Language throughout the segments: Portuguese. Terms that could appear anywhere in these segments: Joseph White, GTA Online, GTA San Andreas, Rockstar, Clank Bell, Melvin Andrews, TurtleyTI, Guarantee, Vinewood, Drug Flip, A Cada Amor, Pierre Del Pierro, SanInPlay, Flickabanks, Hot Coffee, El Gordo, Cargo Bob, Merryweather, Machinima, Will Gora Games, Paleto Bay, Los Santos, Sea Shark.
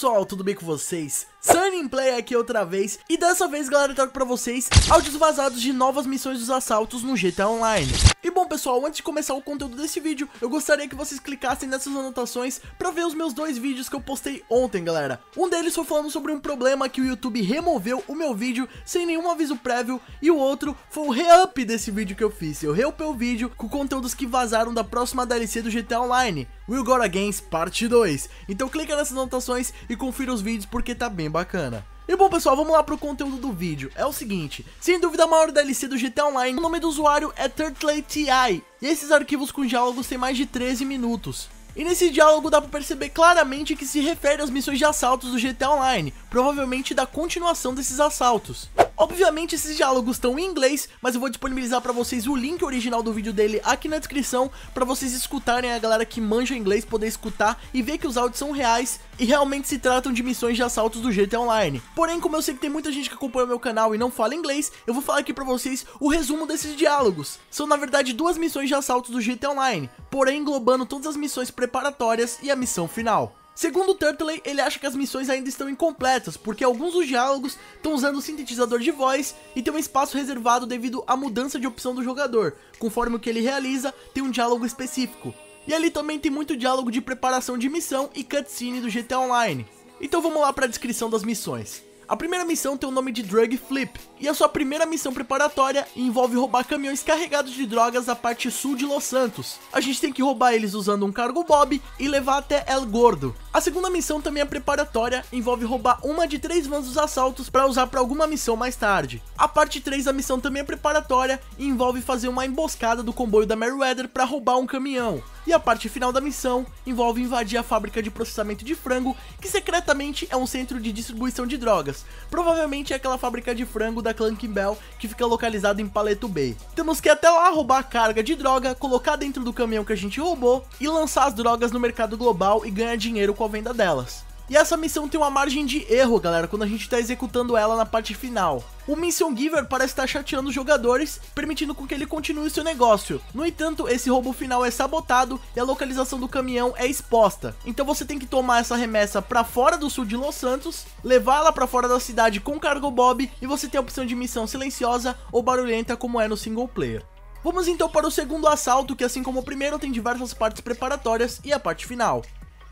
pessoal, tudo bem com vocês? SanInPlay aqui outra vez. E dessa vez, galera, eu trago pra vocês áudios vazados de novas missões dos assaltos no GTA Online. E bom, pessoal, antes de começar o conteúdo desse vídeo, eu gostaria que vocês clicassem nessas anotações pra ver os meus dois vídeos que eu postei ontem, galera. Um deles foi falando sobre um problema que o YouTube removeu o meu vídeo sem nenhum aviso prévio, e o outro foi o re-up desse vídeo que eu fiz. Eu re-upei o vídeo com conteúdos que vazaram da próxima DLC do GTA Online, Will Gora Games parte 2. Então clica nessas anotações e confira os vídeos porque tá bem bacana. E bom, pessoal, vamos lá pro conteúdo do vídeo. É o seguinte, sem dúvida a maior DLC do GTA Online, o nome do usuário é TurtleyTI, e esses arquivos com diálogos têm mais de 13 minutos. E nesse diálogo dá pra perceber claramente que se refere às missões de assaltos do GTA Online, provavelmente da continuação desses assaltos. Obviamente esses diálogos estão em inglês, mas eu vou disponibilizar pra vocês o link original do vídeo dele aqui na descrição, pra vocês escutarem, a galera que manja inglês poder escutar e ver que os áudios são reais e realmente se tratam de missões de assaltos do GTA Online. Porém, como eu sei que tem muita gente que acompanha o meu canal e não fala inglês, eu vou falar aqui pra vocês o resumo desses diálogos. São na verdade duas missões de assaltos do GTA Online, porém englobando todas as missões preparatórias e a missão final. Segundo o Turtley, ele acha que as missões ainda estão incompletas, porque alguns dos diálogos estão usando o sintetizador de voz e tem um espaço reservado devido à mudança de opção do jogador. Conforme o que ele realiza, tem um diálogo específico. E ali também tem muito diálogo de preparação de missão e cutscene do GTA Online. Então vamos lá para a descrição das missões. A primeira missão tem o nome de Drug Flip, e é sua primeira missão preparatória e envolve roubar caminhões carregados de drogas da parte sul de Los Santos. A gente tem que roubar eles usando um Cargo Bob e levar até El Gordo. A segunda missão também é preparatória, envolve roubar uma de 3 vans dos assaltos para usar para alguma missão mais tarde. A parte 3 da missão também é preparatória e envolve fazer uma emboscada do comboio da Merryweather para roubar um caminhão. E a parte final da missão envolve invadir a fábrica de processamento de frango, que secretamente é um centro de distribuição de drogas. Provavelmente é aquela fábrica de frango da Clank Bell que fica localizada em Paleto Bay. Temos que ir até lá, roubar a carga de droga, colocar dentro do caminhão que a gente roubou e lançar as drogas no mercado global e ganhar dinheiro com a venda delas. E essa missão tem uma margem de erro, galera, quando a gente tá executando ela na parte final. O Mission Giver parece estar chateando os jogadores, permitindo com que ele continue o seu negócio. No entanto, esse roubo final é sabotado e a localização do caminhão é exposta. Então você tem que tomar essa remessa pra fora do sul de Los Santos, levá-la pra fora da cidade com Cargo Bob, e você tem a opção de missão silenciosa ou barulhenta como é no single player. Vamos então para o segundo assalto, que assim como o primeiro tem diversas partes preparatórias e a parte final.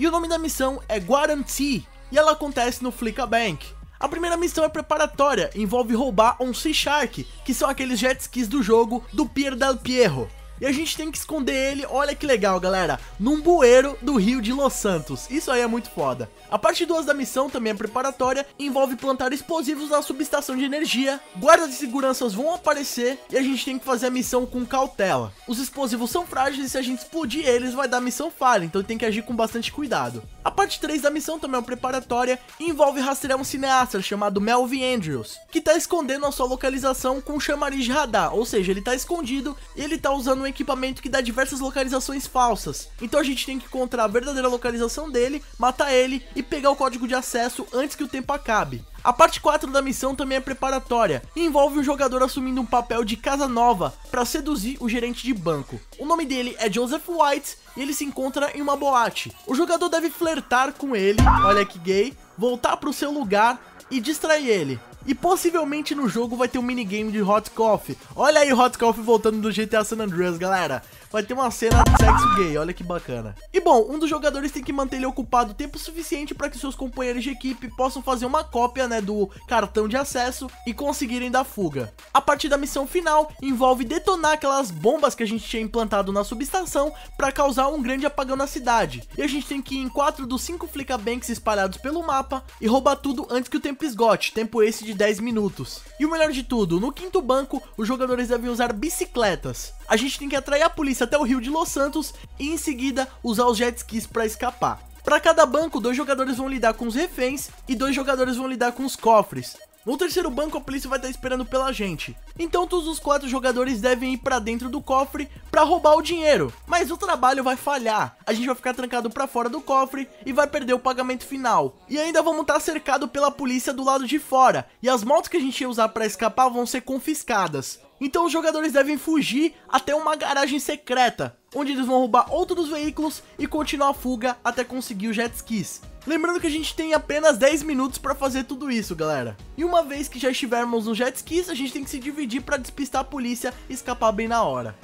E o nome da missão é Guarantee, e ela acontece no Flickabanks. A primeira missão é preparatória, envolve roubar um Sea Shark, que são aqueles jet skis do jogo do Pierre Del Pierro. E a gente tem que esconder ele, olha que legal, galera, num bueiro do rio de Los Santos. Isso aí é muito foda. A parte 2 da missão também é preparatória, envolve plantar explosivos na subestação de energia, guardas de seguranças vão aparecer e a gente tem que fazer a missão com cautela. Os explosivos são frágeis e se a gente explodir eles vai dar a missão falha, então tem que agir com bastante cuidado. A parte 3 da missão também é preparatória, envolve rastrear um cineasta chamado Melvin Andrews, que tá escondendo a sua localização com um chamariz de radar, ou seja, ele tá escondido e ele tá usando um equipamento que dá diversas localizações falsas. Então a gente tem que encontrar a verdadeira localização dele, matar ele e pegar o código de acesso antes que o tempo acabe. A parte 4 da missão também é preparatória e envolve um jogador assumindo um papel de Casanova para seduzir o gerente de banco. O nome dele é Joseph White e ele se encontra em uma boate. O jogador deve flertar com ele, olha que gay, voltar para o seu lugar e distrair ele. E possivelmente no jogo vai ter um minigame de Hot Coffee. Olha aí o Hot Coffee voltando do GTA San Andreas, galera. Vai ter uma cena de sexo gay, olha que bacana. E bom, um dos jogadores tem que manter ele ocupado tempo suficiente para que seus companheiros de equipe possam fazer uma cópia, né, do cartão de acesso e conseguirem dar fuga. A partir da missão final envolve detonar aquelas bombas que a gente tinha implantado na subestação para causar um grande apagão na cidade. E a gente tem que ir em 4 dos 5 Flickabanks espalhados pelo mapa e roubar tudo antes que o tempo esgote, tempo esse de 10 minutos. E o melhor de tudo, no quinto banco, os jogadores devem usar bicicletas. A gente tem que atrair a polícia até o rio de Los Santos e em seguida usar os jet skis para escapar. Para cada banco, 2 jogadores vão lidar com os reféns e 2 jogadores vão lidar com os cofres. No terceiro banco, a polícia vai estar esperando pela gente. Então todos os 4 jogadores devem ir para dentro do cofre para roubar o dinheiro. Mas o trabalho vai falhar. A gente vai ficar trancado para fora do cofre e vai perder o pagamento final. E ainda vamos estar cercado pela polícia do lado de fora. E as motos que a gente ia usar para escapar vão ser confiscadas. Então os jogadores devem fugir até uma garagem secreta. onde eles vão roubar outros veículos e continuar a fuga até conseguir os jet skis. Lembrando que a gente tem apenas 10 minutos para fazer tudo isso, galera. E uma vez que já estivermos nos jet skis, a gente tem que se dividir para despistar a polícia e escapar bem na hora.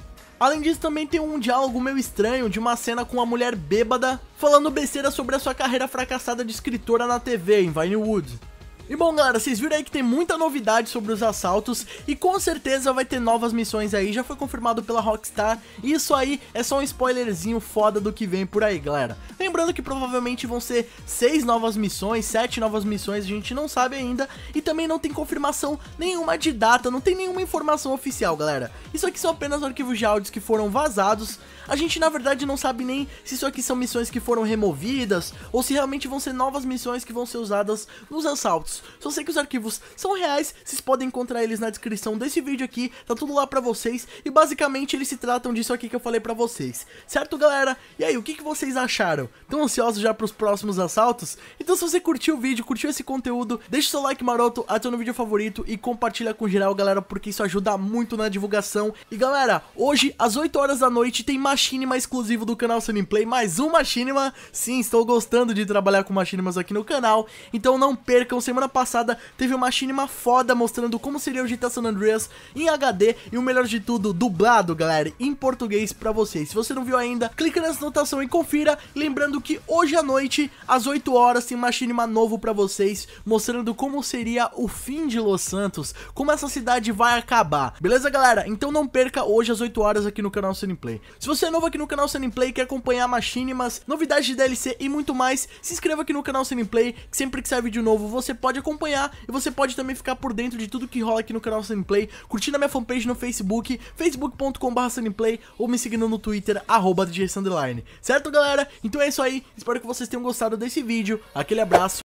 Além disso, também tem um diálogo meio estranho de uma cena com uma mulher bêbada falando besteira sobre a sua carreira fracassada de escritora na TV em Vinewood. E bom, galera, vocês viram aí que tem muita novidade sobre os assaltos e com certeza vai ter novas missões aí, já foi confirmado pela Rockstar. E isso aí é só um spoilerzinho foda do que vem por aí, galera. Lembrando que provavelmente vão ser 6 novas missões, 7 novas missões, a gente não sabe ainda. E também não tem confirmação nenhuma de data, não tem nenhuma informação oficial, galera. Isso aqui são apenas arquivos de áudios que foram vazados. A gente na verdade não sabe nem se isso aqui são missões que foram removidas ou se realmente vão ser novas missões que vão ser usadas nos assaltos. Só sei que os arquivos são reais, vocês podem encontrar eles na descrição desse vídeo aqui, tá tudo lá pra vocês. E basicamente eles se tratam disso aqui que eu falei pra vocês, certo, galera? E aí, o que vocês acharam? Tão ansiosos já pros próximos assaltos? Então se você curtiu o vídeo, curtiu esse conteúdo, deixa o seu like maroto, adiciona o vídeo favorito e compartilha com geral, galera, porque isso ajuda muito na divulgação. E galera, hoje às 8 horas da noite tem Machinima exclusivo do canal SanInPlay, mais um Machinima. Sim, estou gostando de trabalhar com Machinimas aqui no canal, então não percam. Semana passada teve uma Machinima foda mostrando como seria o GTA San Andreas em HD e o melhor de tudo, dublado, galera, em português pra vocês. Se você não viu ainda, clica nessa anotação e confira. Lembrando que hoje à noite, às 8 horas, tem Machinima novo pra vocês, mostrando como seria o fim de Los Santos, como essa cidade vai acabar. Beleza, galera? Então não perca hoje às 8 horas aqui no canal SanInPlay. Se você é novo aqui no canal SanInPlay e quer acompanhar Machinimas, novidades de DLC e muito mais, se inscreva aqui no canal SanInPlay, que sempre que sair vídeo novo, você pode acompanhar e você pode também ficar por dentro de tudo que rola aqui no canal SanInPlay, curtindo a minha fanpage no Facebook, facebook.com/SanInPlay, ou me seguindo no Twitter, @DJ Sanderline. Certo, galera? Então é isso aí, espero que vocês tenham gostado desse vídeo, aquele abraço.